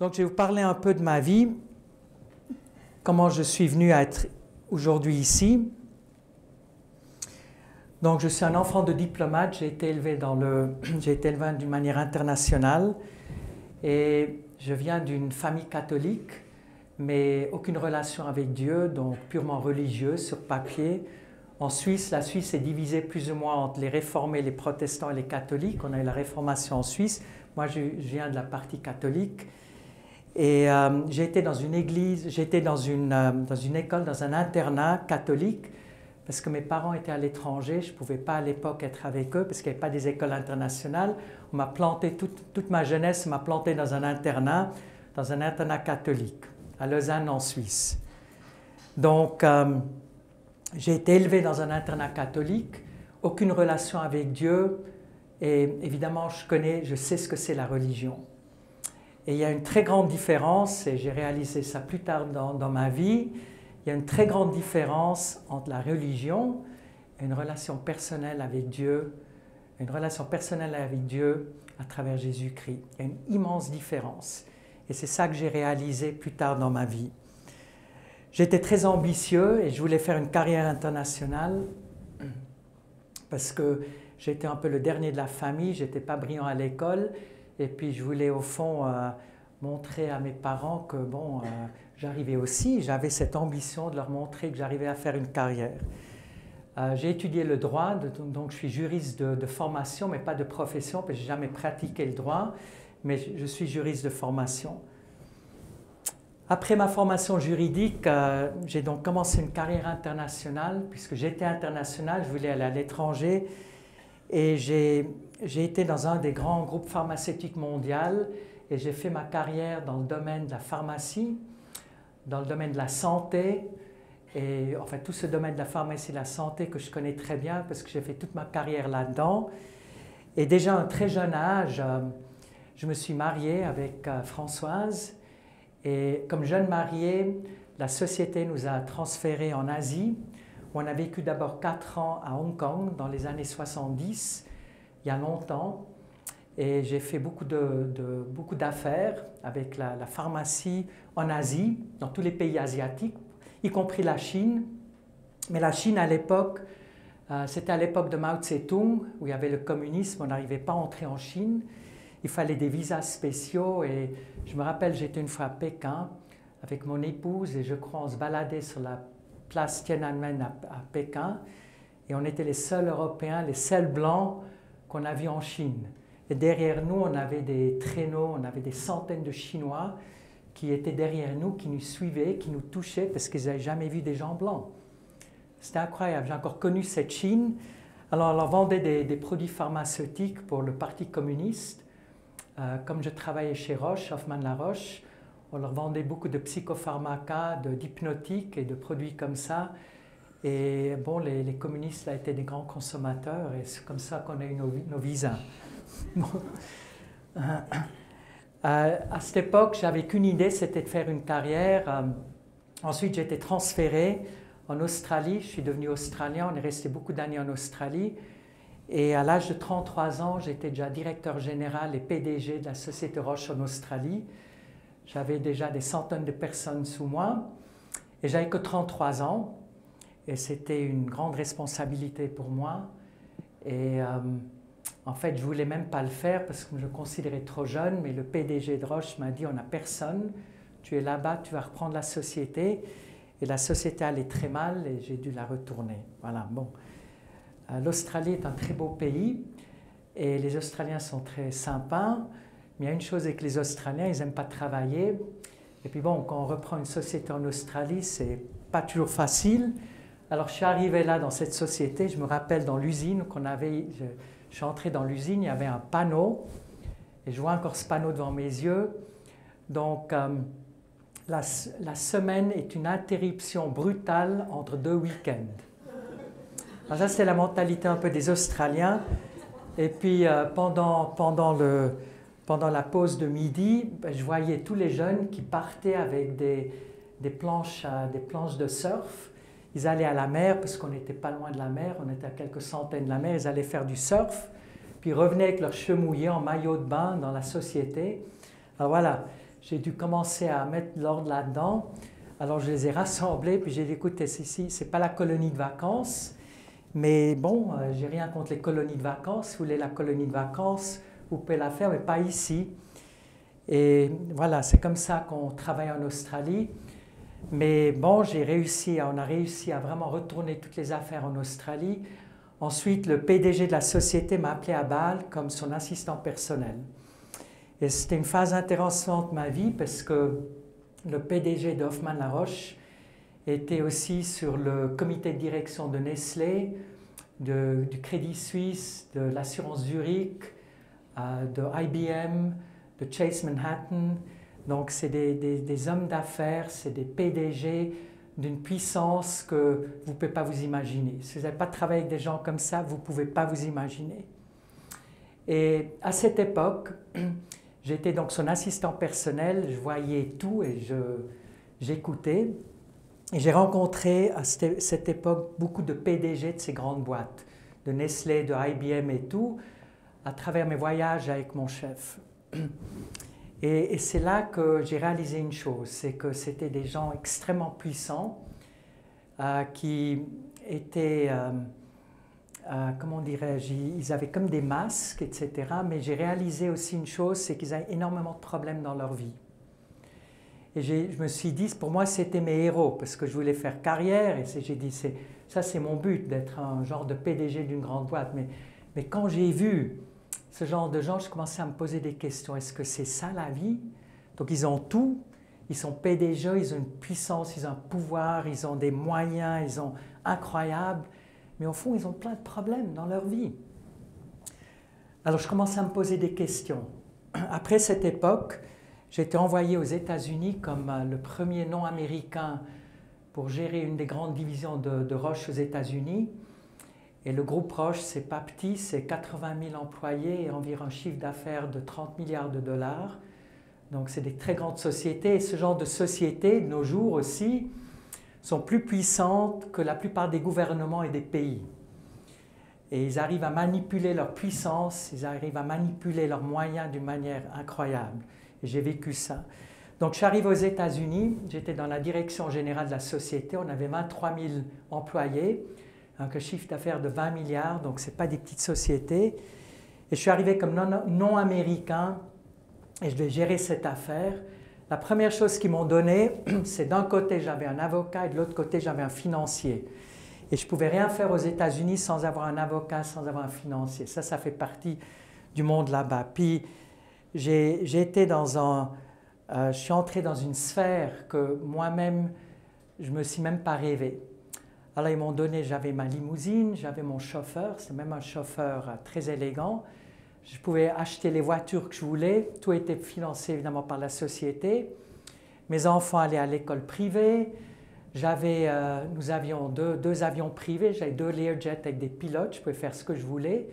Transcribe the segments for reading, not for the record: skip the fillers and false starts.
Donc, je vais vous parler un peu de ma vie, comment je suis venu à être aujourd'hui ici. Donc, je suis un enfant de diplomate, j'ai été élevé d'une manière internationale et je viens d'une famille catholique, mais aucune relation avec Dieu, donc purement religieuse sur papier. En Suisse, la Suisse est divisée plus ou moins entre les réformés, les protestants et les catholiques. On a eu la réformation en Suisse. Moi, je viens de la partie catholique et j'ai été dans une église, j'étais dans une école, dans un internat catholique. Parce que mes parents étaient à l'étranger, je ne pouvais pas à l'époque être avec eux parce qu'il n'y avait pas des écoles internationales. On m'a planté, toute ma jeunesse m'a planté dans un internat catholique, à Lausanne en Suisse. Donc, j'ai été élevé dans un internat catholique, aucune relation avec Dieu et évidemment je sais ce que c'est la religion. Et il y a une très grande différence, et j'ai réalisé ça plus tard dans ma vie. Il y a une très grande différence entre la religion et une relation personnelle avec Dieu, à travers Jésus-Christ. Il y a une immense différence. Et c'est ça que j'ai réalisé plus tard dans ma vie. J'étais très ambitieux et je voulais faire une carrière internationale parce que j'étais un peu le dernier de la famille, je n'étais pas brillant à l'école et puis je voulais au fond montrer à mes parents que bon... j'arrivais aussi, j'avais cette ambition de leur montrer que j'arrivais à faire une carrière. J'ai étudié le droit, donc je suis juriste de formation, mais pas de profession, parce que je n'ai jamais pratiqué le droit, mais je suis juriste de formation. Après ma formation juridique, j'ai donc commencé une carrière internationale, puisque j'étais international, je voulais aller à l'étranger, et j'ai été dans un des grands groupes pharmaceutiques mondiaux, et j'ai fait ma carrière dans le domaine de la pharmacie, dans le domaine de la santé, et enfin tout ce domaine de la pharmacie et de la santé que je connais très bien parce que j'ai fait toute ma carrière là-dedans. Et déjà à un très jeune âge, je me suis marié avec Françoise et comme jeune marié, la société nous a transférés en Asie où on a vécu d'abord 4 ans à Hong Kong dans les années 70, il y a longtemps. Et j'ai fait beaucoup d'affaires avec la pharmacie en Asie, dans tous les pays asiatiques, y compris la Chine. Mais la Chine, à l'époque, c'était à l'époque de Mao Tse-tung, où il y avait le communisme, on n'arrivait pas à entrer en Chine. Il fallait des visas spéciaux. Et je me rappelle, j'étais une fois à Pékin avec mon épouse, et je crois qu'on se baladait sur la place Tiananmen à Pékin. Et on était les seuls Européens, les seuls Blancs qu'on a vus en Chine. Et derrière nous, on avait des traîneaux, on avait des centaines de Chinois qui étaient derrière nous, qui nous suivaient, qui nous touchaient parce qu'ils n'avaient jamais vu des gens blancs. C'était incroyable. J'ai encore connu cette Chine. Alors, on leur vendait des produits pharmaceutiques pour le Parti communiste. Comme je travaillais chez Roche, Hoffmann-La Roche, on leur vendait beaucoup de psychopharmacas, d'hypnotiques et de produits comme ça. Et bon, les communistes là, étaient des grands consommateurs et c'est comme ça qu'on a eu nos visas. Bon. À cette époque, j'avais qu'une idée, c'était de faire une carrière. Ensuite, j'ai été transféré en Australie. Je suis devenu australien. On est resté beaucoup d'années en Australie. Et à l'âge de 33 ans, j'étais déjà directeur général et PDG de la société Roche en Australie. J'avais déjà des centaines de personnes sous moi. Et j'avais que 33 ans. Et c'était une grande responsabilité pour moi. Et... en fait, je ne voulais même pas le faire parce que je le considérais trop jeune, mais le PDG de Roche m'a dit « on n'a personne, tu es là-bas, tu vas reprendre la société ». Et la société allait très mal et j'ai dû la retourner. Voilà, bon. L'Australie est un très beau pays et les Australiens sont très sympas, mais il y a une chose avec les Australiens, ils n'aiment pas travailler. Et puis bon, quand on reprend une société en Australie, ce n'est pas toujours facile. Alors je suis arrivé là dans cette société, je me rappelle dans l'usine qu'on avait... Je suis entré dans l'usine, il y avait un panneau, et je vois encore ce panneau devant mes yeux. Donc, la semaine est une interruption brutale entre deux week-ends. Alors ça, c'est la mentalité un peu des Australiens. Et puis, pendant la pause de midi, je voyais tous les jeunes qui partaient avec des planches de surf. Ils allaient à la mer, parce qu'on n'était pas loin de la mer, on était à quelques centaines de la mer, ils allaient faire du surf, puis ils revenaient avec leurs cheveux mouillés en maillot de bain dans la société. Alors voilà, j'ai dû commencer à mettre l'ordre là-dedans. Alors je les ai rassemblés, puis j'ai dit, écoutez, c'est pas la colonie de vacances, mais bon, j'ai rien contre les colonies de vacances. Si vous voulez la colonie de vacances, vous pouvez la faire, mais pas ici. Et voilà, c'est comme ça qu'on travaille en Australie. Mais bon, on a réussi à vraiment retourner toutes les affaires en Australie. Ensuite, le PDG de la société m'a appelé à Bâle comme son assistant personnel. Et c'était une phase intéressante de ma vie parce que le PDG de Hoffmann-La Roche était aussi sur le comité de direction de Nestlé, du Crédit Suisse, de l'assurance Zurich, de IBM, de Chase Manhattan. Donc c'est des hommes d'affaires, c'est des PDG d'une puissance que vous ne pouvez pas vous imaginer. Si vous n'avez pas travaillé avec des gens comme ça, vous ne pouvez pas vous imaginer. Et à cette époque, j'étais donc son assistant personnel, je voyais tout et j'écoutais. Et j'ai rencontré à cette époque beaucoup de PDG de ces grandes boîtes, de Nestlé, de IBM et tout, à travers mes voyages avec mon chef. Et c'est là que j'ai réalisé une chose, c'est que c'était des gens extrêmement puissants qui étaient, comment dirais-je, ils avaient comme des masques, etc. Mais j'ai réalisé aussi une chose, c'est qu'ils avaient énormément de problèmes dans leur vie. Et je me suis dit, pour moi, c'était mes héros, parce que je voulais faire carrière. Et j'ai dit, ça c'est mon but, d'être un genre de PDG d'une grande boîte. Mais quand j'ai vu ce genre de gens, je commençais à me poser des questions. Est-ce que c'est ça la vie? Donc ils ont tout, ils sont PDG, ils ont une puissance, ils ont un pouvoir, ils ont des moyens, ils ont incroyables, mais au fond ils ont plein de problèmes dans leur vie. Alors je commençais à me poser des questions. Après cette époque, j'ai été envoyé aux États-Unis comme le premier non-américain pour gérer une des grandes divisions de Roche aux États-Unis. Et le groupe Roche, c'est pas petit, c'est 80 000 employés et environ un chiffre d'affaires de 30 milliards de dollars. Donc c'est des très grandes sociétés. Et ce genre de sociétés, de nos jours aussi, sont plus puissantes que la plupart des gouvernements et des pays. Et ils arrivent à manipuler leur puissance, ils arrivent à manipuler leurs moyens d'une manière incroyable. Et j'ai vécu ça. Donc j'arrive aux États-Unis, j'étais dans la direction générale de la société, on avait 23 000 employés. Un chiffre d'affaires de 20 milliards, donc ce n'est pas des petites sociétés. Et je suis arrivé comme non-américain et je devais gérer cette affaire. La première chose qu'ils m'ont donnée, c'est d'un côté j'avais un avocat et de l'autre côté j'avais un financier. Et je ne pouvais rien faire aux États-Unis sans avoir un avocat, sans avoir un financier. Ça fait partie du monde là-bas. Puis je suis entré dans une sphère que moi-même, je ne me suis même pas rêvé. Alors ils m'ont donné, j'avais ma limousine, j'avais mon chauffeur, c'était même un chauffeur très élégant. Je pouvais acheter les voitures que je voulais, tout était financé évidemment par la société. Mes enfants allaient à l'école privée, nous avions deux avions privés, j'avais deux Learjet avec des pilotes, je pouvais faire ce que je voulais.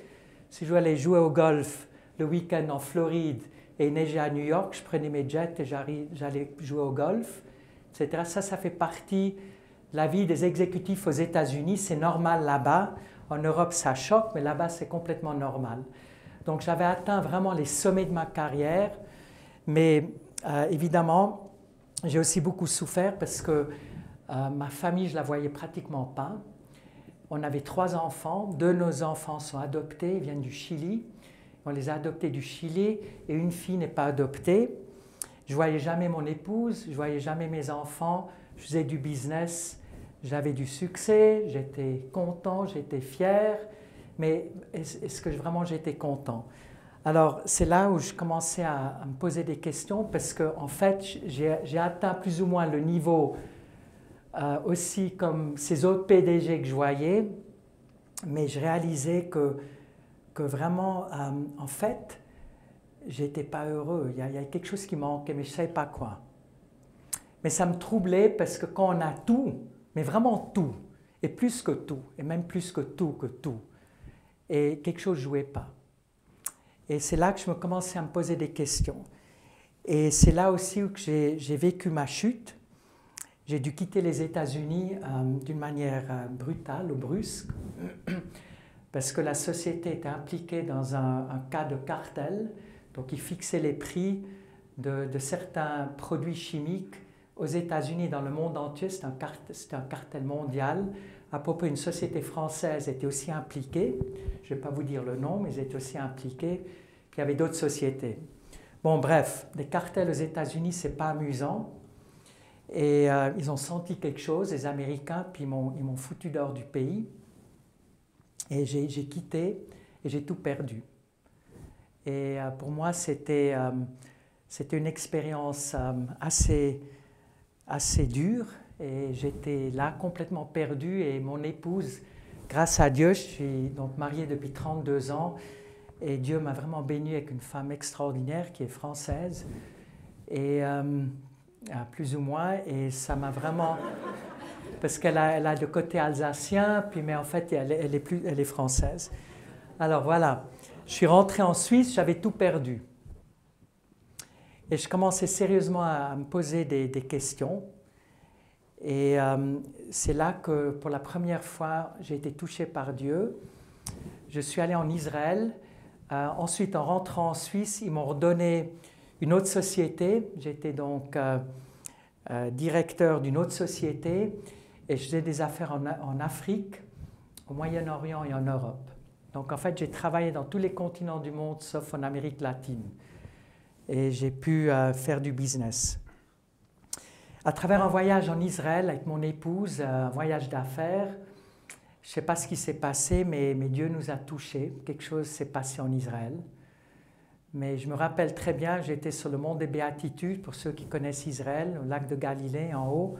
Si je voulais jouer au golf le week-end en Floride et neiger à New York, je prenais mes jets et j'allais jouer au golf, etc. Ça fait partie... La vie des exécutifs aux États-Unis, c'est normal là-bas. En Europe, ça choque, mais là-bas, c'est complètement normal. Donc, j'avais atteint vraiment les sommets de ma carrière. Mais évidemment, j'ai aussi beaucoup souffert parce que ma famille, je ne la voyais pratiquement pas. On avait trois enfants. Deux de nos enfants sont adoptés, ils viennent du Chili. On les a adoptés du Chili et une fille n'est pas adoptée. Je ne voyais jamais mon épouse, je ne voyais jamais mes enfants. Je faisais du business, j'avais du succès, j'étais content, j'étais fier, mais est-ce que vraiment j'étais content? Alors c'est là où je commençais à me poser des questions parce que en fait j'ai atteint plus ou moins le niveau aussi comme ces autres PDG que je voyais, mais je réalisais que vraiment en fait j'étais pas heureux, il y a quelque chose qui manquait mais je ne savais pas quoi. Mais ça me troublait parce que quand on a tout, mais vraiment tout, et plus que tout, et même plus que tout, et quelque chose ne jouait pas. Et c'est là que je me commençais à me poser des questions. Et c'est là aussi où j'ai vécu ma chute. J'ai dû quitter les États-Unis d'une manière brutale ou brusque, parce que la société était impliquée dans un cas de cartel, donc ils fixaient les prix de certains produits chimiques aux États-Unis, dans le monde entier. C'est un cartel mondial. À propos, une société française était aussi impliquée. Je ne vais pas vous dire le nom, mais ils étaient aussi impliqués. Puis il y avait d'autres sociétés. Bon, bref, des cartels aux États-Unis, ce n'est pas amusant. Et ils ont senti quelque chose, les Américains, puis ils m'ont foutu dehors du pays. Et j'ai quitté et j'ai tout perdu. Et pour moi, c'était une expérience assez dure. Et j'étais là complètement perdu. Et mon épouse, grâce à Dieu, je suis donc mariée depuis 32 ans. Et Dieu m'a vraiment béni avec une femme extraordinaire qui est française. Et plus ou moins, et ça m'a vraiment... Parce qu'elle a le côté alsacien, puis, mais en fait, elle est française. Alors voilà, je suis rentré en Suisse, j'avais tout perdu. Et je commençais sérieusement à me poser des questions. Et c'est là que, pour la première fois, j'ai été touché par Dieu. Je suis allé en Israël. Ensuite, en rentrant en Suisse, ils m'ont redonné une autre société. J'étais donc directeur d'une autre société et je faisais des affaires en Afrique, au Moyen-Orient et en Europe. Donc en fait, j'ai travaillé dans tous les continents du monde sauf en Amérique latine. Et j'ai pu faire du business. À travers un voyage en Israël avec mon épouse, un voyage d'affaires, je ne sais pas ce qui s'est passé, mais Dieu nous a touchés. Quelque chose s'est passé en Israël. Mais je me rappelle très bien, j'étais sur le mont des Béatitudes, pour ceux qui connaissent Israël, au lac de Galilée, en haut,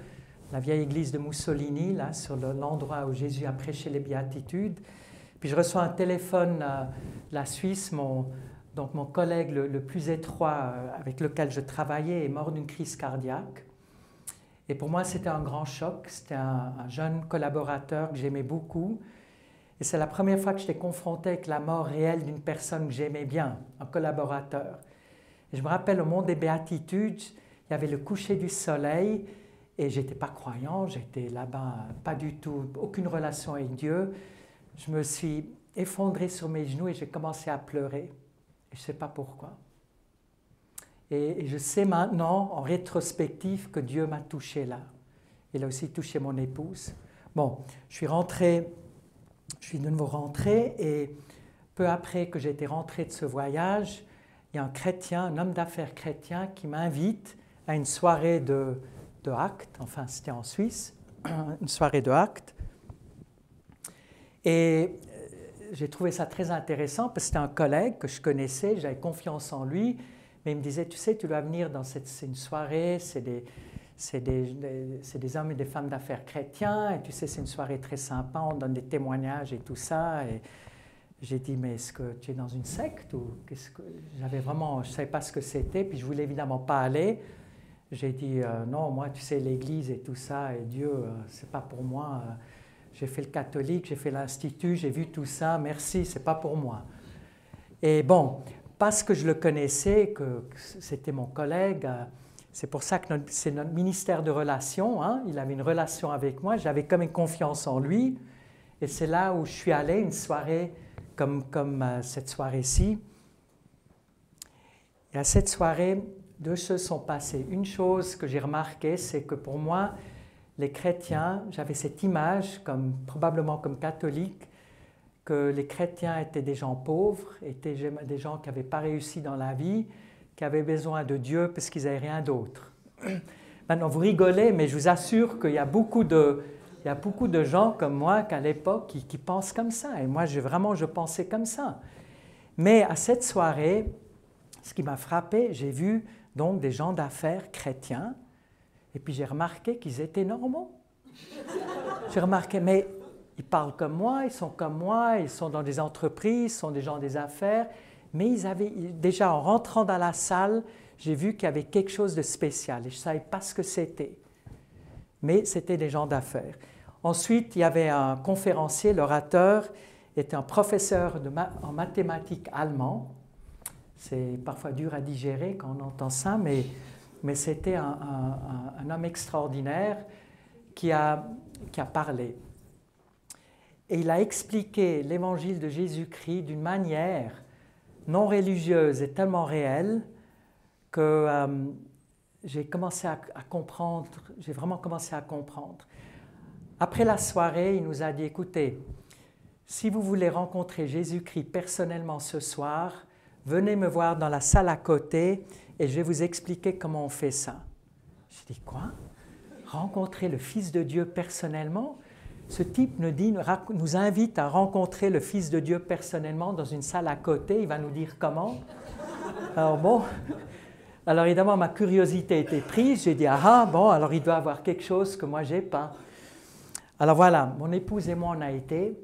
la vieille église de Mussolini, là, sur l'endroit où Jésus a prêché les Béatitudes. Puis je reçois un téléphone de la Suisse, donc mon collègue le plus étroit avec lequel je travaillais est mort d'une crise cardiaque. Et pour moi, c'était un grand choc, c'était un jeune collaborateur que j'aimais beaucoup. Et c'est la première fois que j'étais confronté avec la mort réelle d'une personne que j'aimais bien, un collaborateur. Et je me rappelle, au moment des Béatitudes, il y avait le coucher du soleil et je n'étais pas croyant, j'étais là-bas, pas du tout, aucune relation avec Dieu. Je me suis effondré sur mes genoux et j'ai commencé à pleurer. Et je ne sais pas pourquoi. Et je sais maintenant, en rétrospective, que Dieu m'a touché là. Il a aussi touché mon épouse. Bon, je suis de nouveau rentré et peu après que j'étais rentré de ce voyage, il y a un chrétien, un homme d'affaires chrétien qui m'invite à une soirée de actes, enfin c'était en Suisse, une soirée de actes. Et j'ai trouvé ça très intéressant parce que c'était un collègue que je connaissais, j'avais confiance en lui, mais il me disait, tu sais, tu dois venir dans une soirée, c'est des hommes et des femmes d'affaires chrétiens, et tu sais, c'est une soirée très sympa, on donne des témoignages et tout ça. Et j'ai dit, mais est-ce que tu es dans une secte ou qu'est-ce que... J'avais vraiment, je ne savais pas ce que c'était, puis je ne voulais évidemment pas aller. J'ai dit, non, moi, tu sais, l'Église et tout ça, et Dieu, c'est pas pour moi. J'ai fait le catholique, j'ai fait l'institut, j'ai vu tout ça, merci, c'est pas pour moi. Et bon, parce que je le connaissais, que c'était mon collègue, c'est pour ça que c'est notre ministère de relations, hein. Il avait une relation avec moi, j'avais comme une confiance en lui. Et c'est là où je suis allé, une soirée comme cette soirée-ci. Et à cette soirée, deux choses sont passées. Une chose que j'ai remarquée, c'est que pour moi, les chrétiens, j'avais cette image, probablement comme catholique, que les chrétiens étaient des gens pauvres, étaient des gens qui n'avaient pas réussi dans la vie, qui avaient besoin de Dieu parce qu'ils n'avaient rien d'autre. Maintenant, vous rigolez, mais je vous assure qu'il y a beaucoup de gens comme moi qu'à l'époque qui pensent comme ça. Et moi, vraiment, je pensais comme ça. Mais à cette soirée, ce qui m'a frappé, j'ai vu donc des gens d'affaires chrétiens, et puis j'ai remarqué qu'ils étaient normaux. J'ai remarqué, mais ils parlent comme moi, ils sont comme moi, ils sont dans des entreprises, ils sont des gens des affaires. Mais ils avaient, déjà en rentrant dans la salle, j'ai vu qu'il y avait quelque chose de spécial et je ne savais pas ce que c'était. Mais c'était des gens d'affaires. Ensuite, il y avait un conférencier, l'orateur, était un professeur en mathématiques allemand. C'est parfois dur à digérer quand on entend ça, mais c'était un homme extraordinaire qui a parlé. Et il a expliqué l'évangile de Jésus-Christ d'une manière non religieuse et tellement réelle que j'ai commencé à comprendre, j'ai vraiment commencé à comprendre. Après la soirée, il nous a dit, écoutez, si vous voulez rencontrer Jésus-Christ personnellement ce soir, venez me voir dans la salle à côté et je vais vous expliquer comment on fait ça. J'ai dit, quoi? Rencontrer le Fils de Dieu personnellement? Ce type nous, nous invite à rencontrer le Fils de Dieu personnellement dans une salle à côté, il va nous dire comment. Alors bon, alors évidemment ma curiosité était prise, j'ai dit « Ah bon, alors il doit avoir quelque chose que moi j'ai pas ». Alors voilà, mon épouse et moi on a été,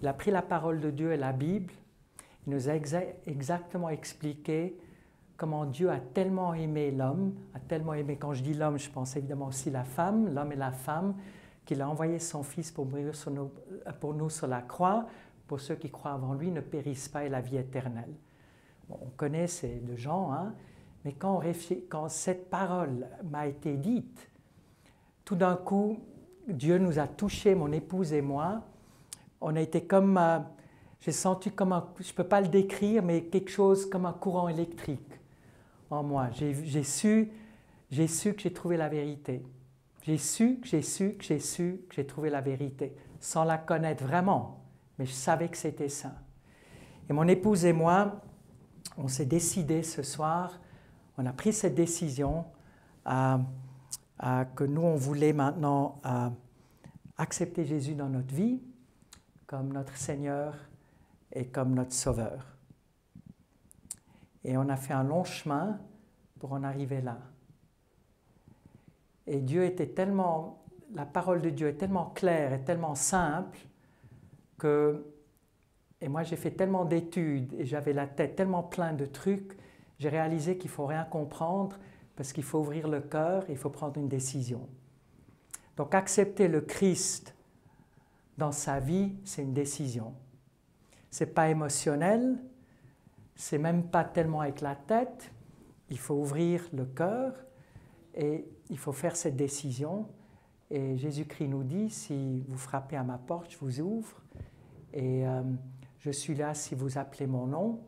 il a pris la parole de Dieu et la Bible, il nous a exactement expliqué comment Dieu a tellement aimé l'homme, a tellement aimé, quand je dis l'homme, je pense évidemment aussi la femme, l'homme et la femme, qu'il a envoyé son Fils pour mourir pour nous sur la croix, pour ceux qui croient avant lui ne périssent pas et la vie éternelle. Bon, on connaît ces deux gens, hein, mais quand cette parole m'a été dite, tout d'un coup, Dieu nous a touchés, mon épouse et moi. On a été comme, j'ai senti comme un, je ne peux pas le décrire, mais quelque chose comme un courant électrique en moi. J'ai su que j'ai trouvé la vérité. J'ai su que j'ai trouvé la vérité, sans la connaître vraiment, mais je savais que c'était ça. Et mon épouse et moi, on s'est décidé ce soir, on a pris cette décision que nous, on voulait maintenant accepter Jésus dans notre vie, comme notre Seigneur et comme notre Sauveur. Et on a fait un long chemin pour en arriver là. Et Dieu était tellement, la parole de Dieu est tellement claire et tellement simple que, et moi j'ai fait tellement d'études et j'avais la tête tellement pleine de trucs, j'ai réalisé qu'il ne faut rien comprendre parce qu'il faut ouvrir le cœur et il faut prendre une décision. Donc accepter le Christ dans sa vie, c'est une décision. Ce n'est pas émotionnel, c'est même pas tellement avec la tête, il faut ouvrir le cœur et il faut faire cette décision et Jésus-Christ nous dit, si vous frappez à ma porte, je vous ouvre et je suis là si vous appelez mon nom.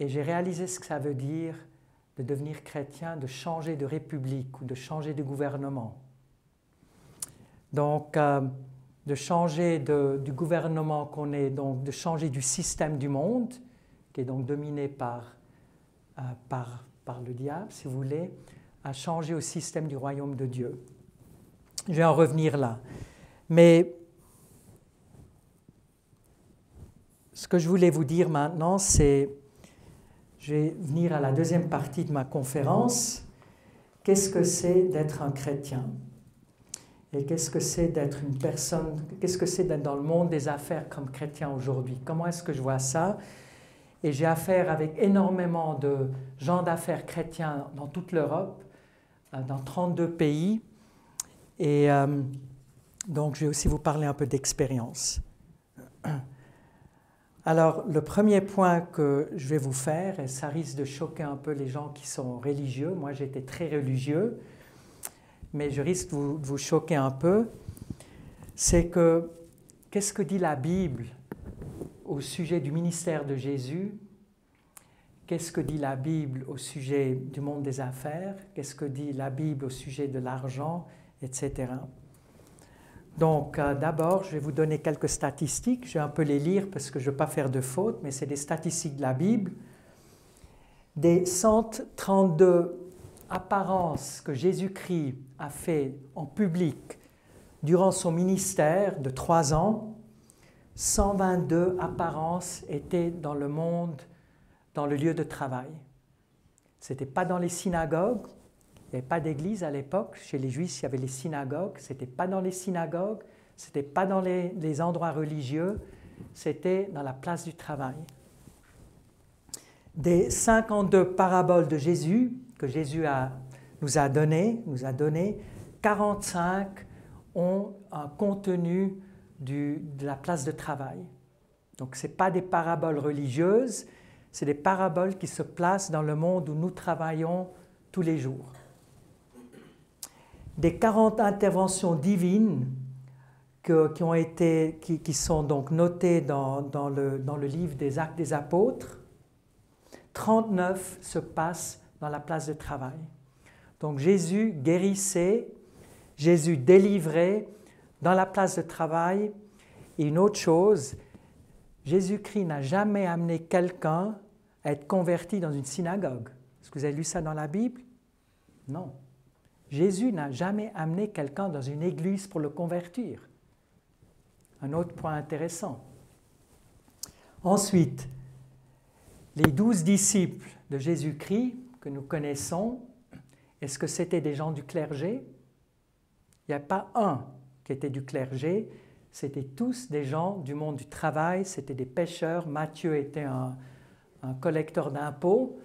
Et j'ai réalisé ce que ça veut dire de devenir chrétien, de changer de république ou de changer de gouvernement. Donc, de changer du gouvernement qu'on est, donc de changer du système du monde, qui est donc dominé par le diable, si vous voulez, à changer au système du royaume de Dieu. Je vais en revenir là. Mais ce que je voulais vous dire maintenant, c'est, je vais venir à la deuxième partie de ma conférence. Qu'est-ce que c'est d'être un chrétien? Et qu'est-ce que c'est d'être une personne? Qu'est-ce que c'est d'être dans le monde des affaires comme chrétien aujourd'hui? Comment est-ce que je vois ça? Et j'ai affaire avec énormément de gens d'affaires chrétiens dans toute l'Europe, dans 32 pays. Et donc, je vais aussi vous parler un peu d'expérience. Alors, le premier point que je vais vous faire, et ça risque de choquer un peu les gens qui sont religieux. Moi, j'étais très religieux, mais je risque de vous choquer un peu. C'est que, qu'est-ce que dit la Bible au sujet du ministère de Jésus? Qu'est-ce que dit la Bible au sujet du monde des affaires? Qu'est-ce que dit la Bible au sujet de l'argent, etc. Donc d'abord, je vais vous donner quelques statistiques. Je vais un peu les lire parce que je ne veux pas faire de faute, mais c'est des statistiques de la Bible. Des 132 apparences que Jésus-Christ a fait en public durant son ministère de 3 ans, 122 apparences étaient dans le monde, dans le lieu de travail. Ce n'était pas dans les synagogues, il n'y avait pas d'église à l'époque. Chez les Juifs, il y avait les synagogues. Ce n'était pas dans les synagogues, ce n'était pas dans les endroits religieux, c'était dans la place du travail. Des 52 paraboles de Jésus que Jésus nous a données, 45 ont un contenu de la place de travail. Donc ce n'est pas des paraboles religieuses, c'est des paraboles qui se placent dans le monde où nous travaillons tous les jours. Des 40 interventions divines qui sont donc notées dans le livre des Actes des Apôtres, 39 se passent dans la place de travail. Donc Jésus guérissait, Jésus délivrait dans la place de travail. Et une autre chose, Jésus-Christ n'a jamais amené quelqu'un à être converti dans une synagogue. Est-ce que vous avez lu ça dans la Bible? Non. Jésus n'a jamais amené quelqu'un dans une église pour le convertir. Un autre point intéressant. Ensuite, les 12 disciples de Jésus-Christ que nous connaissons, est-ce que c'était des gens du clergé? Il n'y a pas un qui était du clergé, c'était tous des gens du monde du travail, c'était des pêcheurs, Matthieu était un collecteur d'impôts,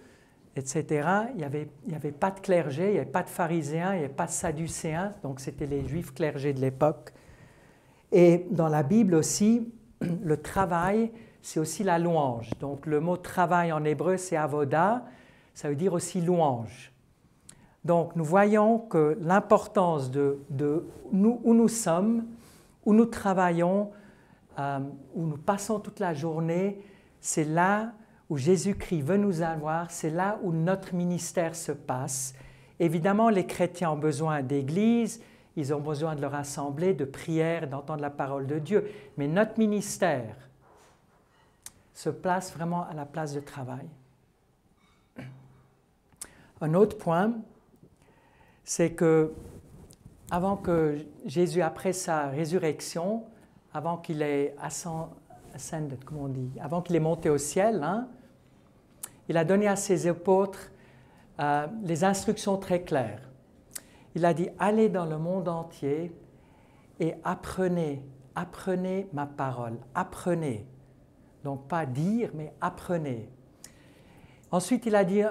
etc. Il n'y avait pas de clergé, il n'y avait pas de pharisiens, il n'y avait pas de sadducéens, donc c'était les juifs clergés de l'époque. Et dans la Bible aussi, le travail, c'est aussi la louange. Donc le mot travail en hébreu, c'est avoda, ça veut dire aussi louange. Donc nous voyons que l'importance de nous, où nous sommes, où nous travaillons, où nous passons toute la journée, c'est là où Jésus-Christ veut nous avoir, c'est là où notre ministère se passe. Évidemment, les chrétiens ont besoin d'église, ils ont besoin de leur assemblée, de prières, d'entendre la parole de Dieu. Mais notre ministère se place vraiment à la place de travail. Un autre point, c'est que avant que Jésus, après sa résurrection, avant qu'il ait ascended, comment on dit, avant qu'il ait monté au ciel, hein, il a donné à ses apôtres les instructions très claires. Il a dit « Allez dans le monde entier et apprenez, apprenez ma parole, apprenez ». Donc pas dire, mais apprenez. Ensuite, il a dit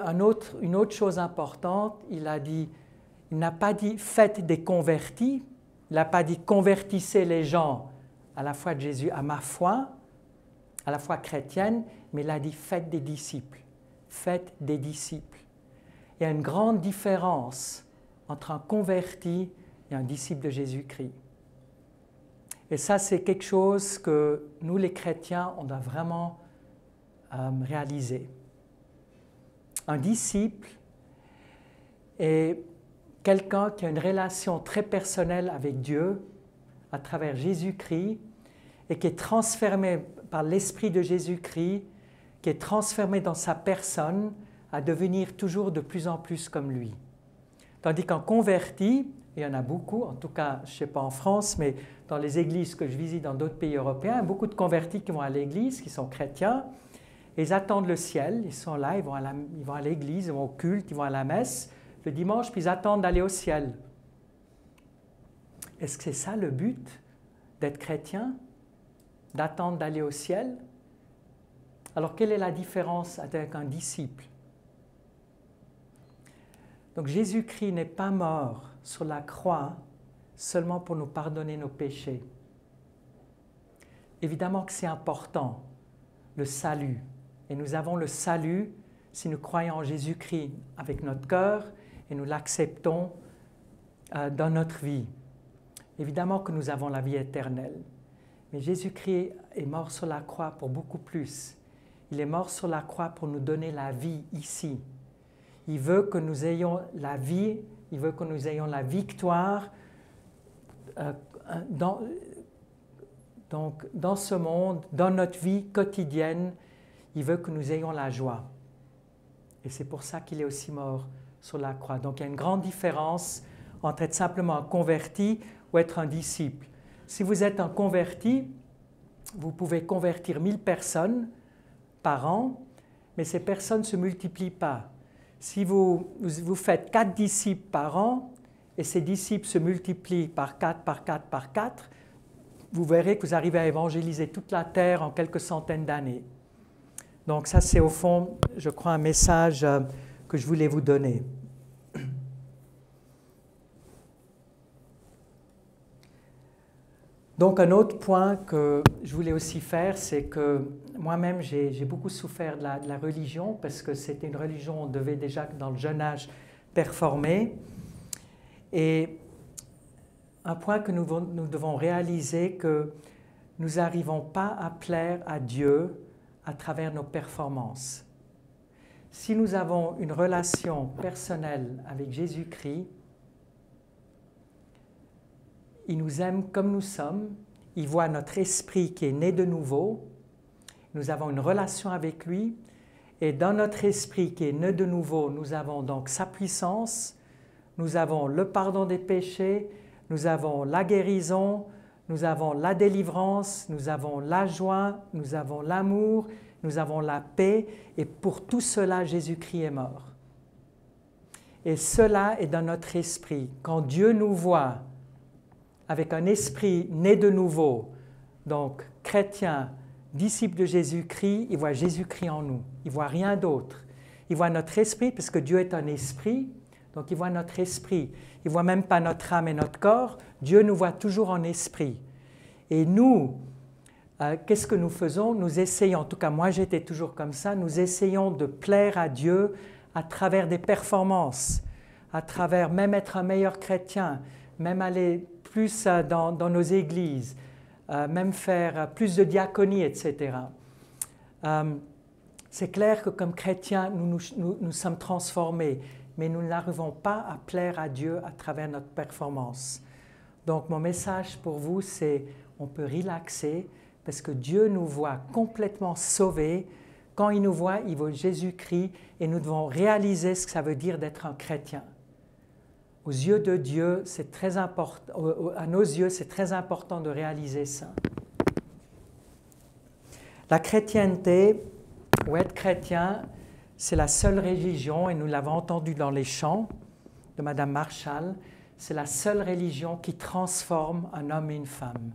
une autre chose importante, il n'a pas dit « faites des convertis », il n'a pas dit « convertissez les gens à la foi de Jésus, à ma foi », à la foi chrétienne, mais il a dit « faites des disciples », « faites des disciples ». Il y a une grande différence entre un converti et un disciple de Jésus-Christ. Et ça, c'est quelque chose que nous, les chrétiens, on doit vraiment réaliser. Un disciple est quelqu'un qui a une relation très personnelle avec Dieu à travers Jésus-Christ et qui est transformé par l'Esprit de Jésus-Christ, qui est transformé dans sa personne à devenir toujours de plus en plus comme lui. Tandis qu'en converti, il y en a beaucoup, en tout cas, je ne sais pas en France, mais dans les églises que je visite dans d'autres pays européens, il y a beaucoup de convertis qui vont à l'église, qui sont chrétiens, et ils attendent le ciel, ils sont là, ils vont à l'église, ils vont au culte, ils vont à la messe le dimanche, puis ils attendent d'aller au ciel. Est-ce que c'est ça le but d'être chrétien? D'attendre d'aller au ciel? Alors quelle est la différence avec un disciple? Donc Jésus-Christ n'est pas mort sur la croix seulement pour nous pardonner nos péchés. Évidemment que c'est important, le salut. Et nous avons le salut si nous croyons en Jésus-Christ avec notre cœur et nous l'acceptons dans notre vie. Évidemment que nous avons la vie éternelle. Mais Jésus-Christ est mort sur la croix pour beaucoup plus. Il est mort sur la croix pour nous donner la vie ici. Il veut que nous ayons la vie, il veut que nous ayons la victoire dans ce monde, dans notre vie quotidienne. Il veut que nous ayons la joie. Et c'est pour ça qu'il est aussi mort sur la croix. Donc il y a une grande différence entre être simplement un converti ou être un disciple. Si vous êtes un converti, vous pouvez convertir 1000 personnes par an, mais ces personnes ne se multiplient pas. Si vous faites 4 disciples par an, et ces disciples se multiplient par 4, par 4, par 4, vous verrez que vous arrivez à évangéliser toute la terre en quelques centaines d'années. Donc ça, c'est au fond, je crois, un message que je voulais vous donner. Donc un autre point que je voulais aussi faire, c'est que moi-même j'ai beaucoup souffert de la religion parce que c'était une religion où on devait déjà dans le jeune âge performer. Et un point que nous devons réaliser, que nous n'arrivons pas à plaire à Dieu à travers nos performances. si nous avons une relation personnelle avec Jésus-Christ, il nous aime comme nous sommes, il voit notre esprit qui est né de nouveau, nous avons une relation avec lui, et dans notre esprit qui est né de nouveau, nous avons donc sa puissance, nous avons le pardon des péchés, nous avons la guérison, nous avons la délivrance, nous avons la joie, nous avons l'amour, nous avons la paix, et pour tout cela, Jésus-Christ est mort. Et cela est dans notre esprit. Quand Dieu nous voit avec un esprit né de nouveau, donc chrétien, disciple de Jésus-Christ, il voit Jésus-Christ en nous, il ne voit rien d'autre. Il voit notre esprit, parce que Dieu est un esprit, donc il voit notre esprit. Il ne voit même pas notre âme et notre corps, Dieu nous voit toujours en esprit. Et nous, qu'est-ce que nous faisons? Nous essayons, en tout cas moi j'étais toujours comme ça, nous essayons de plaire à Dieu à travers des performances, à travers même être un meilleur chrétien, même aller plus dans nos églises, même faire plus de diaconie, etc. C'est clair que comme chrétiens, nous sommes transformés, mais nous n'arrivons pas à plaire à Dieu à travers notre performance. Donc mon message pour vous, c'est on peut relaxer, parce que Dieu nous voit complètement sauvés. Quand il nous voit, il voit Jésus-Christ, et nous devons réaliser ce que ça veut dire d'être un chrétien. Aux yeux de Dieu, c'est très important, à nos yeux, c'est très important de réaliser ça. La chrétienté, ou être chrétien, c'est la seule religion, et nous l'avons entendu dans les chants de Madame Marshall, c'est la seule religion qui transforme un homme et une femme,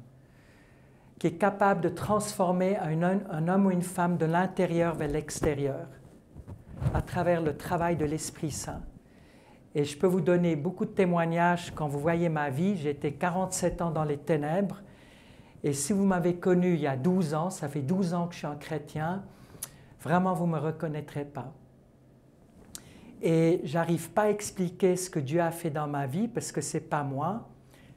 qui est capable de transformer un homme ou une femme de l'intérieur vers l'extérieur, à travers le travail de l'Esprit Saint. Et je peux vous donner beaucoup de témoignages. Quand vous voyez ma vie, j'étais 47 ans dans les ténèbres, et si vous m'avez connu il y a 12 ans, ça fait 12 ans que je suis un chrétien, vraiment vous ne me reconnaîtrez pas. Et j'arrive pas à expliquer ce que Dieu a fait dans ma vie, parce que ce n'est pas moi.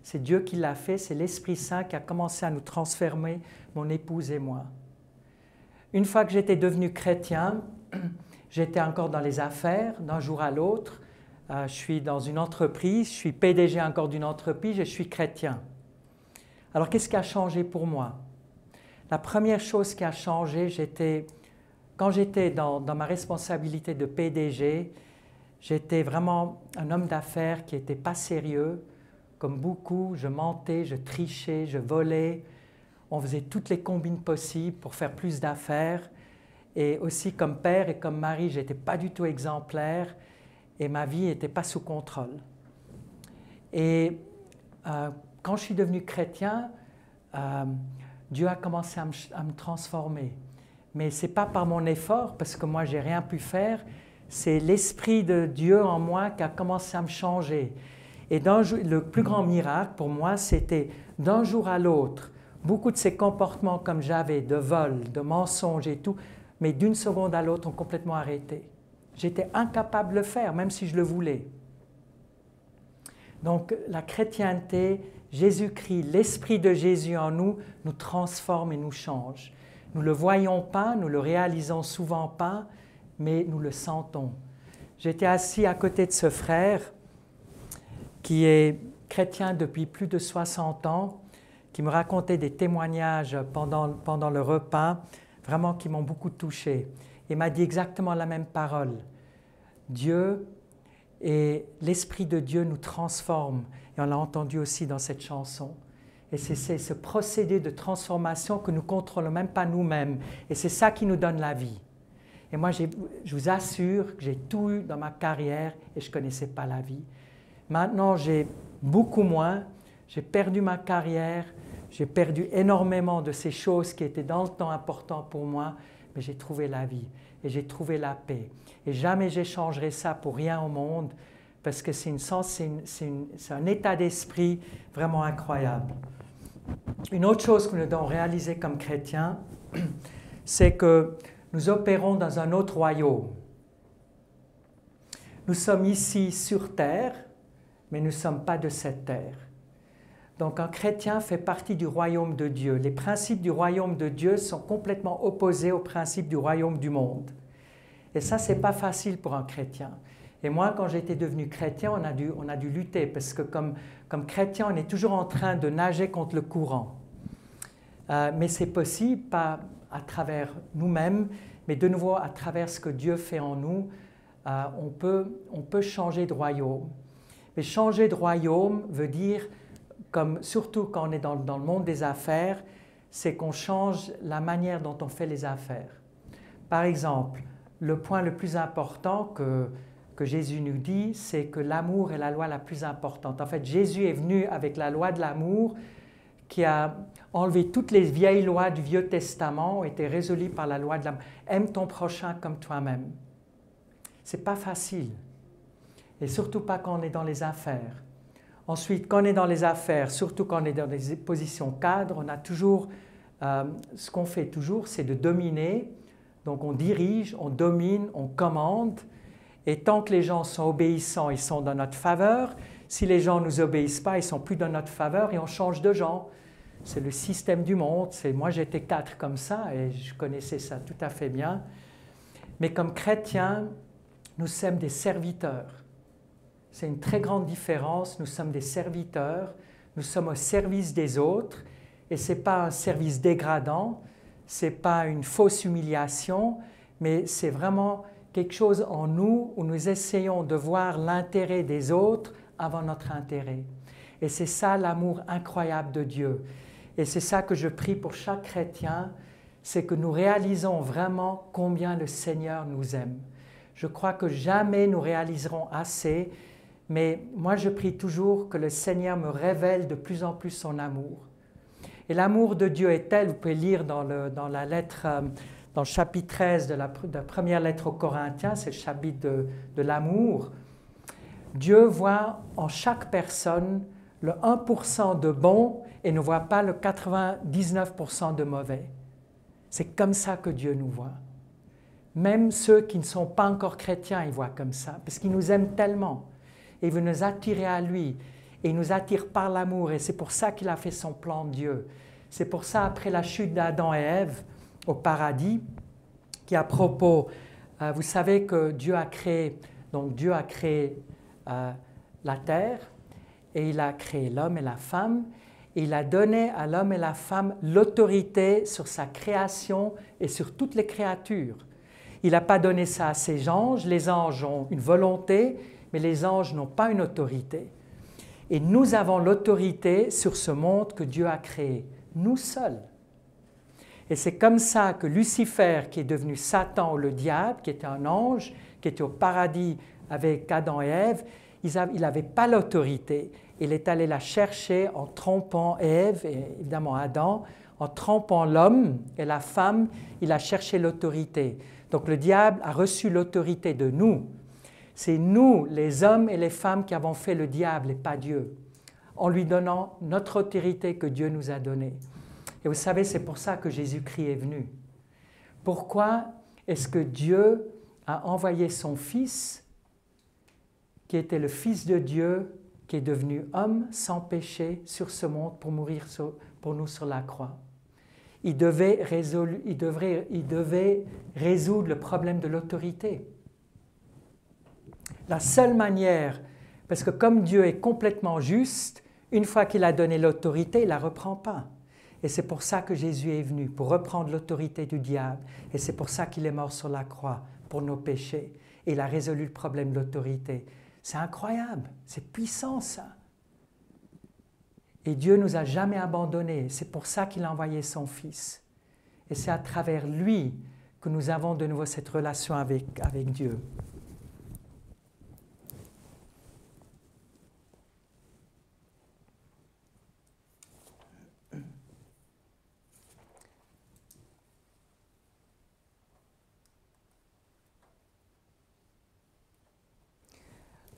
C'est Dieu qui l'a fait, c'est l'Esprit Saint qui a commencé à nous transformer, mon épouse et moi. Une fois que j'étais devenu chrétien, j'étais encore dans les affaires, d'un jour à l'autre. Je suis dans une entreprise, je suis PDG encore d'une entreprise et je suis chrétien. Alors qu'est-ce qui a changé pour moi? La première chose qui a changé, quand j'étais dans ma responsabilité de PDG, j'étais vraiment un homme d'affaires qui n'était pas sérieux. Comme beaucoup, je mentais, je trichais, je volais. On faisait toutes les combines possibles pour faire plus d'affaires. Et aussi comme père et comme mari, je n'étais pas du tout exemplaire et ma vie n'était pas sous contrôle. Et quand je suis devenu chrétien, Dieu a commencé à me transformer. Mais ce n'est pas par mon effort, parce que moi, je n'ai rien pu faire. C'est l'Esprit de Dieu en moi qui a commencé à me changer. Et le plus grand miracle pour moi, c'était d'un jour à l'autre, beaucoup de ces comportements comme j'avais, de vol, de mensonges et tout, mais d'une seconde à l'autre, ont complètement arrêté. J'étais incapable de le faire, même si je le voulais. Donc la chrétienté, Jésus-Christ, l'Esprit de Jésus en nous, nous transforme et nous change. Nous ne le voyons pas, nous ne le réalisons souvent pas, mais nous le sentons. J'étais assis à côté de ce frère, qui est chrétien depuis plus de 60 ans, qui me racontait des témoignages pendant le repas, vraiment qui m'ont beaucoup touché. Il m'a dit exactement la même parole. Dieu et l'Esprit de Dieu nous transforme. Et on l'a entendu aussi dans cette chanson. Et c'est ce procédé de transformation que nous ne contrôlons même pas nous-mêmes. Et c'est ça qui nous donne la vie. Et moi, je vous assure que j'ai tout eu dans ma carrière et je ne connaissais pas la vie. Maintenant, j'ai beaucoup moins, j'ai perdu ma carrière, j'ai perdu énormément de ces choses qui étaient dans le temps importantes pour moi, mais j'ai trouvé la vie et j'ai trouvé la paix. Et jamais j'échangerai ça pour rien au monde, parce que c'est un état d'esprit vraiment incroyable. Une autre chose que nous devons réaliser comme chrétiens, c'est que nous opérons dans un autre royaume. Nous sommes ici sur terre, mais nous ne sommes pas de cette terre. Donc un chrétien fait partie du royaume de Dieu. Les principes du royaume de Dieu sont complètement opposés aux principes du royaume du monde. Et ça, c'est pas facile pour un chrétien. Et moi, quand j'étais devenu chrétien, on a dû lutter, parce que comme chrétien, on est toujours en train de nager contre le courant. Mais c'est possible, pas à travers nous-mêmes, mais de nouveau à travers ce que Dieu fait en nous, on peut changer de royaume. Mais changer de royaume veut dire, comme, surtout quand on est dans le monde des affaires, c'est qu'on change la manière dont on fait les affaires. Par exemple, le point le plus important que Jésus nous dit, c'est que l'amour est la loi la plus importante. En fait, Jésus est venu avec la loi de l'amour qui a enlevé toutes les vieilles lois du Vieux Testament, ont été résolues par la loi de l'amour. Aime ton prochain comme toi-même. C'est pas facile. Et surtout pas quand on est dans les affaires. Ensuite, quand on est dans les affaires, surtout quand on est dans des positions cadres, on a toujours, ce qu'on fait toujours, c'est de dominer. Donc on dirige, on domine, on commande. Et tant que les gens sont obéissants, ils sont dans notre faveur. Si les gens ne nous obéissent pas, ils ne sont plus dans notre faveur et on change de gens. C'est le système du monde. Moi, j'étais cadre comme ça et je connaissais ça tout à fait bien. Mais comme chrétiens, nous sommes des serviteurs. C'est une très grande différence. Nous sommes des serviteurs. Nous sommes au service des autres. Et ce n'est pas un service dégradant. Ce n'est pas une fausse humiliation. Mais c'est vraiment quelque chose en nous où nous essayons de voir l'intérêt des autres avant notre intérêt. Et c'est ça l'amour incroyable de Dieu. Et c'est ça que je prie pour chaque chrétien, c'est que nous réalisons vraiment combien le Seigneur nous aime. Je crois que jamais nous réaliserons assez, mais moi je prie toujours que le Seigneur me révèle de plus en plus son amour. Et l'amour de Dieu est tel, vous pouvez lire dans le chapitre 13 de la première lettre aux Corinthiens, c'est le chapitre de l'amour. Dieu voit en chaque personne le 1% de bon et ne voit pas le 99% de mauvais. C'est comme ça que Dieu nous voit. Même ceux qui ne sont pas encore chrétiens, ils voient comme ça, parce qu'il nous aime tellement. Et il veut nous attirer à lui, et il nous attire par l'amour, et c'est pour ça qu'il a fait son plan de Dieu. C'est pour ça, après la chute d'Adam et Ève au paradis, qui à propos, vous savez que Dieu a créé la terre, et il a créé l'homme et la femme, et il a donné à l'homme et la femme l'autorité sur sa création et sur toutes les créatures. Il n'a pas donné ça à ses anges, les anges ont une volonté, mais les anges n'ont pas une autorité. Et nous avons l'autorité sur ce monde que Dieu a créé, nous seuls. Et c'est comme ça que Lucifer, qui est devenu Satan ou le diable, qui était un ange, qui était au paradis avec Adam et Ève, il n'avait pas l'autorité. Il est allé la chercher en trompant Ève et évidemment Adam, en trompant l'homme et la femme, il a cherché l'autorité. Donc le diable a reçu l'autorité de nous. C'est nous, les hommes et les femmes, qui avons fait le diable et pas Dieu, en lui donnant notre autorité que Dieu nous a donnée. Et vous savez, c'est pour ça que Jésus-Christ est venu. Pourquoi est-ce que Dieu a envoyé son Fils, qui était le Fils de Dieu, qui est devenu homme sans péché sur ce monde pour mourir pour nous sur la croix? Il devait résoudre le problème de l'autorité. La seule manière, parce que comme Dieu est complètement juste, une fois qu'il a donné l'autorité, il ne la reprend pas. Et c'est pour ça que Jésus est venu, pour reprendre l'autorité du diable. Et c'est pour ça qu'il est mort sur la croix, pour nos péchés. Et il a résolu le problème de l'autorité. C'est incroyable, c'est puissant ça. Et Dieu ne nous a jamais abandonnés. C'est pour ça qu'il a envoyé son Fils. Et c'est à travers lui que nous avons de nouveau cette relation avec Dieu.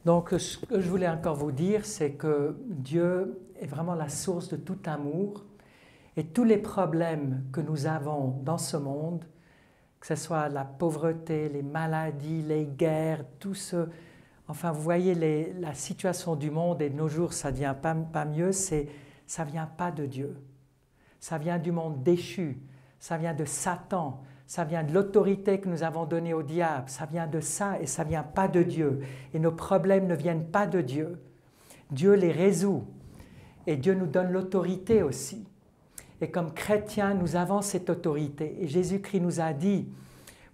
Donc, ce que je voulais encore vous dire, c'est que Dieu est vraiment la source de tout amour et tous les problèmes que nous avons dans ce monde, que ce soit la pauvreté, les maladies, les guerres, tout ce... Enfin, vous voyez, la situation du monde et de nos jours, ça ne vient pas mieux, ça ne vient pas de Dieu. Ça vient du monde déchu, ça vient de Satan, ça vient de l'autorité que nous avons donnée au diable, ça vient de ça et ça ne vient pas de Dieu. Et nos problèmes ne viennent pas de Dieu. Dieu les résout et Dieu nous donne l'autorité aussi. Et comme chrétiens, nous avons cette autorité. Et Jésus-Christ nous a dit,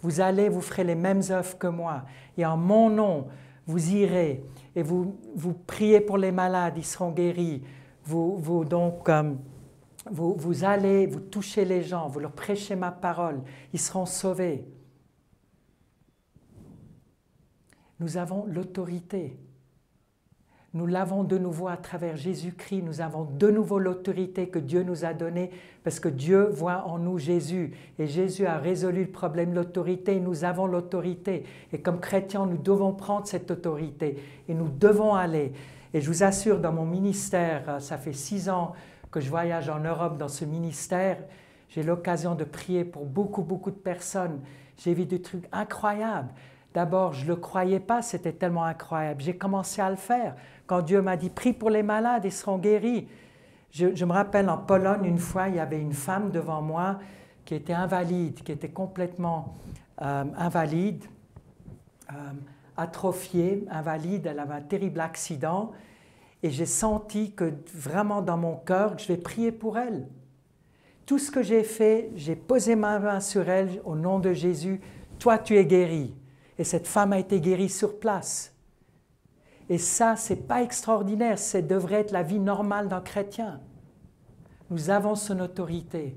vous allez, vous ferez les mêmes œuvres que moi. Et en mon nom, vous irez et vous priez pour les malades, ils seront guéris. Vous allez, vous touchez les gens, vous leur prêchez ma parole, ils seront sauvés. Nous avons l'autorité. Nous l'avons de nouveau à travers Jésus-Christ, nous avons de nouveau l'autorité que Dieu nous a donnée parce que Dieu voit en nous Jésus et Jésus a résolu le problème de l'autorité et nous avons l'autorité. Et comme chrétiens, nous devons prendre cette autorité et nous devons aller. Et je vous assure, dans mon ministère, ça fait 6 ans que je voyage en Europe dans ce ministère, j'ai l'occasion de prier pour beaucoup, beaucoup de personnes. J'ai vu des trucs incroyables. D'abord, je ne le croyais pas, c'était tellement incroyable. J'ai commencé à le faire. Quand Dieu m'a dit « Prie pour les malades, ils seront guéris ». Je me rappelle en Pologne, une fois, il y avait une femme devant moi qui était invalide, qui était complètement invalide, atrophiée, invalide. Elle avait un terrible accident et j'ai senti que vraiment dans mon cœur, je vais prier pour elle. Tout ce que j'ai fait, j'ai posé ma main sur elle au nom de Jésus. « Toi, tu es guéri ». Et cette femme a été guérie sur place. Et ça, ce n'est pas extraordinaire, ça devrait être la vie normale d'un chrétien. Nous avons son autorité.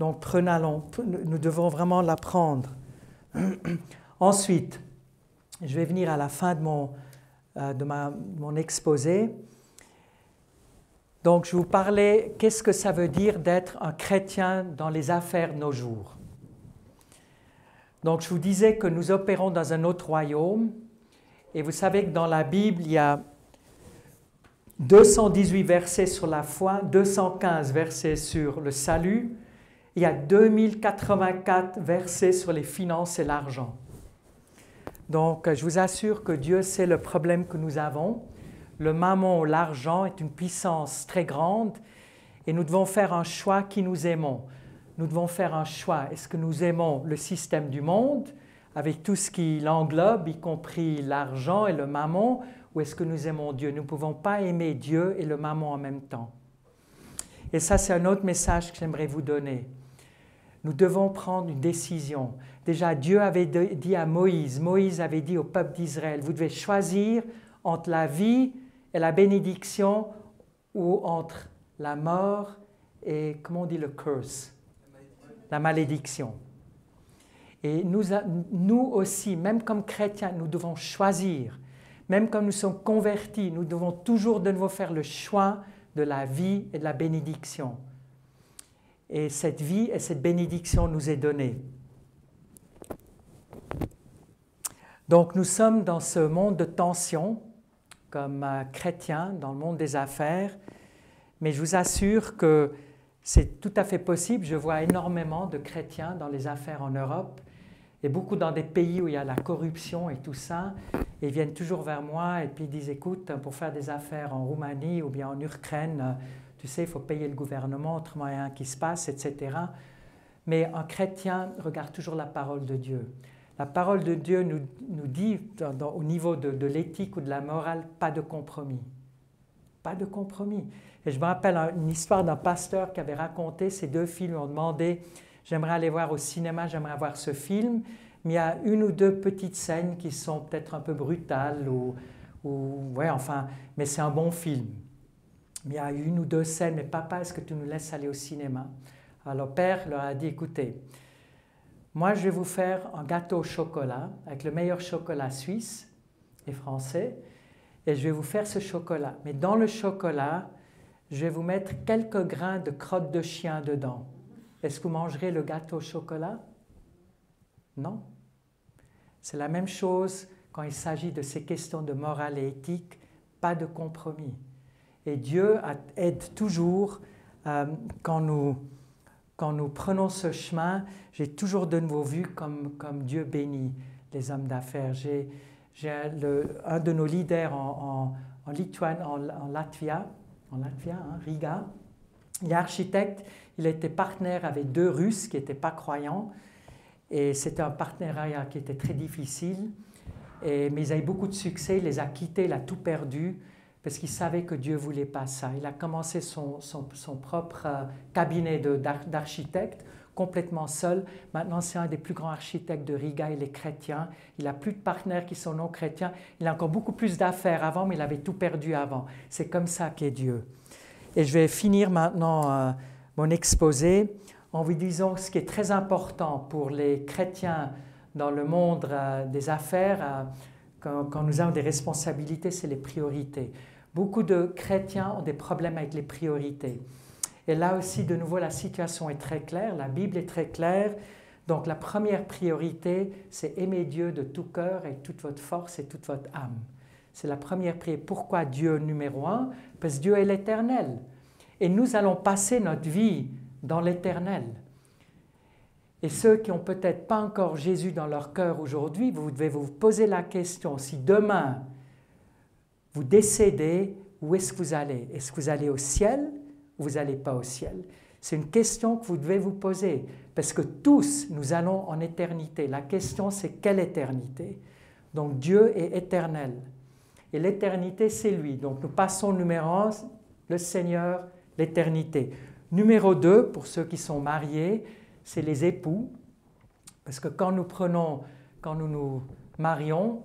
Donc nous devons vraiment la prendre. Ensuite, je vais venir à la fin de mon exposé. Donc je vous parlais, qu'est-ce que ça veut dire d'être un chrétien dans les affaires de nos jours? Donc je vous disais que nous opérons dans un autre royaume et vous savez que dans la Bible, il y a 218 versets sur la foi, 215 versets sur le salut, il y a 2084 versets sur les finances et l'argent. Donc je vous assure que Dieu sait le problème que nous avons. Le mammon, l'argent est une puissance très grande et nous devons faire un choix qui nous aimons. Nous devons faire un choix. Est-ce que nous aimons le système du monde, avec tout ce qui l'englobe, y compris l'argent et le mammon, ou est-ce que nous aimons Dieu? Nous ne pouvons pas aimer Dieu et le mammon en même temps. Et ça, c'est un autre message que j'aimerais vous donner. Nous devons prendre une décision. Déjà, Dieu avait dit à Moïse, Moïse avait dit au peuple d'Israël, vous devez choisir entre la vie et la bénédiction ou entre la mort et, comment on dit, le curse? La malédiction. Et nous aussi, même comme chrétiens, nous devons choisir. Même quand nous sommes convertis, nous devons toujours de nouveau faire le choix de la vie et de la bénédiction. Et cette vie et cette bénédiction nous est donnée. Donc nous sommes dans ce monde de tension, comme chrétiens, dans le monde des affaires, mais je vous assure que c'est tout à fait possible, je vois énormément de chrétiens dans les affaires en Europe et beaucoup dans des pays où il y a la corruption et tout ça. Et ils viennent toujours vers moi et puis ils disent « Écoute, pour faire des affaires en Roumanie ou bien en Ukraine, tu sais, il faut payer le gouvernement, autrement il y a un qui se passe, etc. » Mais un chrétien regarde toujours la parole de Dieu. La parole de Dieu nous dit, au niveau de l'éthique ou de la morale, pas de compromis. Pas de compromis. Et je me rappelle une histoire d'un pasteur qui avait raconté, ses 2 filles lui ont demandé « J'aimerais aller voir au cinéma, j'aimerais voir ce film, mais il y a 1 ou 2 petites scènes qui sont peut-être un peu brutales ou ouais, enfin, mais c'est un bon film. Mais il y a 1 ou 2 scènes, mais papa, est-ce que tu nous laisses aller au cinéma? » Alors le père leur a dit « Écoutez, moi je vais vous faire un gâteau au chocolat avec le meilleur chocolat suisse et français et je vais vous faire ce chocolat. Mais dans le chocolat, je vais vous mettre quelques grains de crotte de chien dedans. Est-ce que vous mangerez le gâteau au chocolat? Non. C'est la même chose quand il s'agit de ces questions de morale et éthique, pas de compromis. Et Dieu aide toujours quand nous prenons ce chemin. J'ai toujours de nouveau vu comme Dieu bénit les hommes d'affaires. J'ai un de nos leaders en Lituanie, en Latvia, Riga. Il est architecte, il était partenaire avec 2 Russes qui n'étaient pas croyants Et c'était un partenariat qui était très difficile, mais ils avaient beaucoup de succès. Il les a quittés, il a tout perdu, parce qu'il savait que Dieu ne voulait pas ça. Il a commencé son propre cabinet d'architectes, complètement seul. Maintenant, c'est un des plus grands architectes de Riga, il est chrétien. Il n'a plus de partenaires qui sont non chrétiens. Il a encore beaucoup plus d'affaires avant, mais il avait tout perdu avant. C'est comme ça qu'est Dieu. Et je vais finir maintenant mon exposé en vous disant ce qui est très important pour les chrétiens dans le monde des affaires. Quand nous avons des responsabilités, c'est les priorités. Beaucoup de chrétiens ont des problèmes avec les priorités. Et là aussi, de nouveau, la situation est très claire, la Bible est très claire. Donc la première priorité, c'est aimer Dieu de tout cœur et toute votre force et toute votre âme. C'est la première priorité. Pourquoi Dieu numéro un? Parce que Dieu est l'éternel. Et nous allons passer notre vie dans l'éternel. Et ceux qui n'ont peut-être pas encore Jésus dans leur cœur aujourd'hui, vous devez vous poser la question, si demain vous décédez, où est-ce que vous allez? Est-ce que vous allez au ciel ou vous n'allez pas au ciel? C'est une question que vous devez vous poser, parce que tous, nous allons en éternité. La question, c'est quelle éternité? Donc Dieu est éternel. Et l'éternité, c'est lui. Donc nous passons numéro 1, le Seigneur, l'éternité. Numéro 2, pour ceux qui sont mariés, c'est les époux, parce que quand nous nous marions,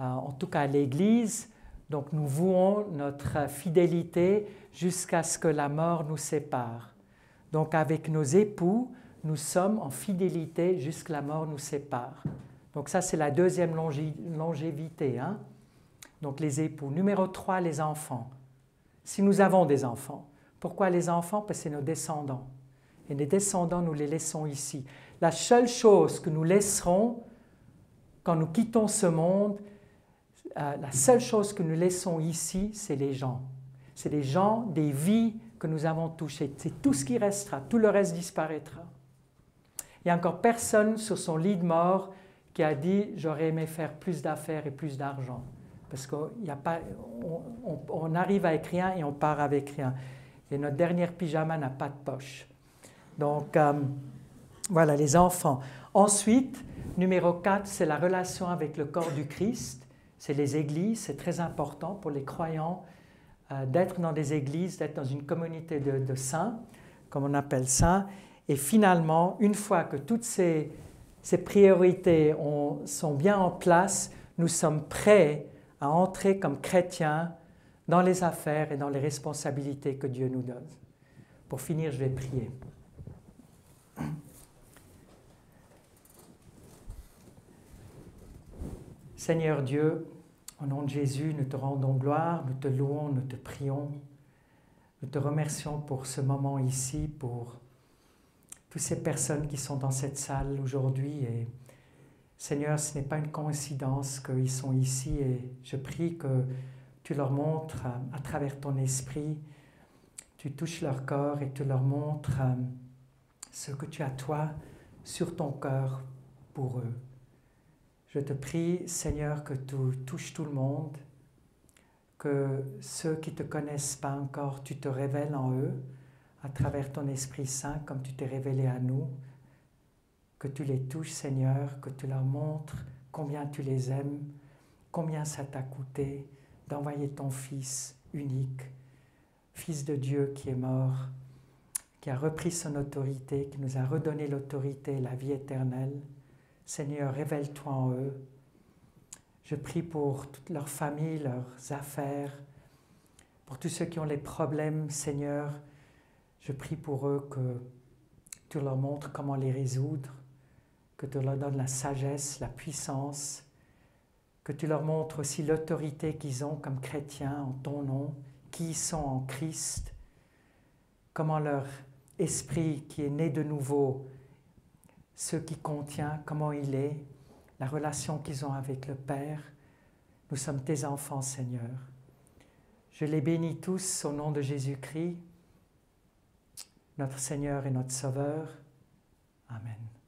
en tout cas à l'Église, donc nous vouons notre fidélité jusqu'à ce que la mort nous sépare. Donc avec nos époux, nous sommes en fidélité jusqu'à la mort nous sépare. Donc ça, c'est la deuxième longévité, hein? Donc les époux. Numéro 3, les enfants. Si nous avons des enfants. Pourquoi les enfants? Parce que c'est nos descendants. Et les descendants, nous les laissons ici. La seule chose que nous laisserons quand nous quittons ce monde, la seule chose que nous laissons ici, c'est les gens. C'est les gens, des vies que nous avons touchées. C'est tout ce qui restera, tout le reste disparaîtra. Il n'y a encore personne sur son lit de mort qui a dit « j'aurais aimé faire plus d'affaires et plus d'argent ». Parce qu'on arrive avec rien et on part avec rien. Et notre dernière pyjama n'a pas de poche. Donc, voilà, les enfants. Ensuite, numéro 4, c'est la relation avec le corps du Christ. C'est les églises, c'est très important pour les croyants d'être dans des églises, d'être dans une communauté de saints, comme on appelle ça. Et finalement, une fois que toutes ces priorités sont bien en place, nous sommes prêts à entrer comme chrétiens dans les affaires et dans les responsabilités que Dieu nous donne. Pour finir, je vais prier. Seigneur Dieu, au nom de Jésus, nous te rendons gloire, nous te louons, nous te prions, nous te remercions pour ce moment ici, pour toutes ces personnes qui sont dans cette salle aujourd'hui. Et Seigneur, ce n'est pas une coïncidence qu'ils sont ici et je prie que tu leur montres à travers ton esprit, tu touches leur corps et tu leur montres ce que tu as toi sur ton cœur pour eux. Je te prie, Seigneur, que tu touches tout le monde, que ceux qui ne te connaissent pas encore, tu te révèles en eux, à travers ton Esprit Saint, comme tu t'es révélé à nous, que tu les touches, Seigneur, que tu leur montres combien tu les aimes, combien ça t'a coûté d'envoyer ton Fils unique, Fils de Dieu qui est mort, qui a repris son autorité, qui nous a redonné l'autorité et la vie éternelle. Seigneur, révèle-toi en eux. Je prie pour toute leur famille, leurs affaires, pour tous ceux qui ont les problèmes, Seigneur. Je prie pour eux que tu leur montres comment les résoudre, que tu leur donnes la sagesse, la puissance, que tu leur montres aussi l'autorité qu'ils ont comme chrétiens en ton nom, qui ils sont en Christ, comment leur esprit qui est né de nouveau, ce qui contient, comment il est, la relation qu'ils ont avec le Père. Nous sommes tes enfants, Seigneur. Je les bénis tous au nom de Jésus-Christ, notre Seigneur et notre Sauveur. Amen.